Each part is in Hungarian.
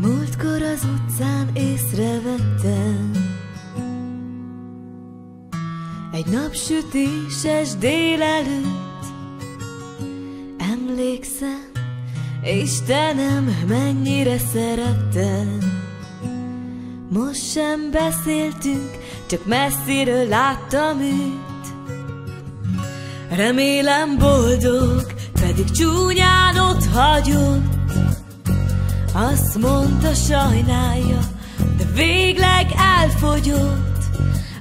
Múltkor az utcán észrevettem, egy napsütéses délelőtt. Emlékszem, Istenem, mennyire szerettem. Most sem beszéltünk, csak messziről láttam őt. Remélem boldog, pedig csúnyán ott hagyott. Azt mondta, sajnálja, de végleg elfogyott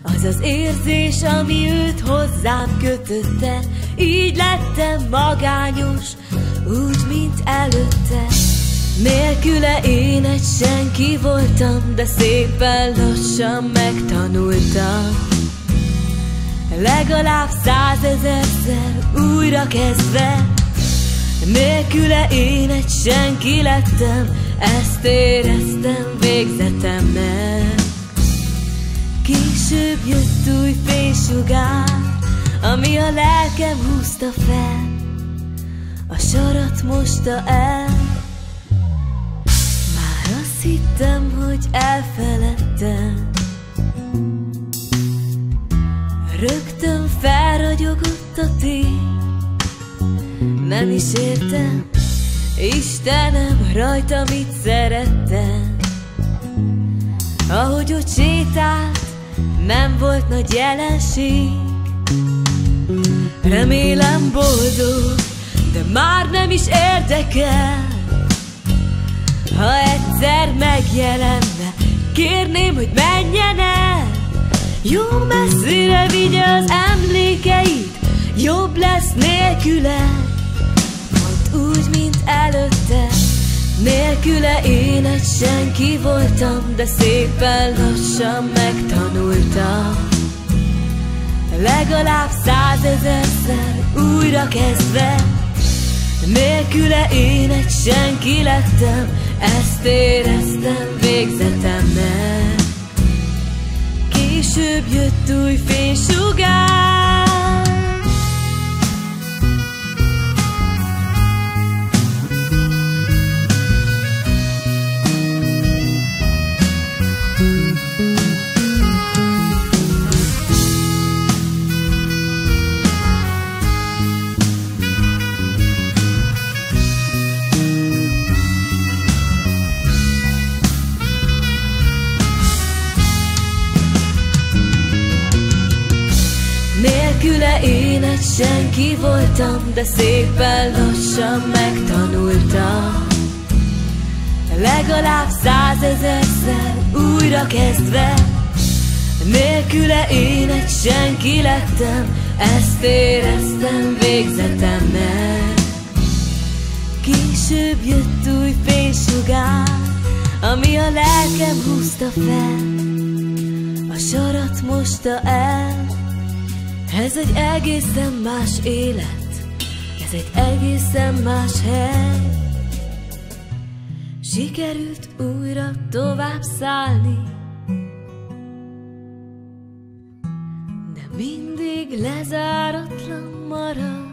az az érzés, ami őt hozzám kötötte. Így lettem magányos, úgy, mint előtte. Nélküle én egy senki voltam, de szépen lassan megtanultam. Legalább 100 000-szer újra kezdve. Nélküle én egy senki lettem, ezt éreztem végzetemmel. Később jött új fénysugár, ami a lelkem húzta fel, a sarat mosta el. Már azt hittem, hogy elfeledtem. Rögtön felragyogott a tény. Nem is értem, Istenem, rajta mit szerettem. Ahogy ott sétált, nem volt nagy jelenség. Remélem boldog, de már nem is érdekel. Ha egyszer megjelenne, kérném, hogy menjen el. Jó messzire vigye az emlékeit, jobb lesz nélküle. Úgy, mint előtte. Nélküle én egy senki voltam, de szépen lassan megtanultam. Legalább 100 000-szer újra kezdve. Nélküle én egy senki lettem, ezt éreztem végzetemmel. Később jött új fénysugár. Nélküle én egy senki voltam, de szépen lassan megtanultam. Legalább 100 000-szer újra kezdve. Nélküle én egy senki lettem, ezt éreztem végzetemmel. Később jött új fénysugár, ami a lelkem húzta fel, a sarat mosta el. Ez egy egészen más élet, ez egy egészen más hely. Sikerült újra tovább szállni, de mindig lezáratlan marad.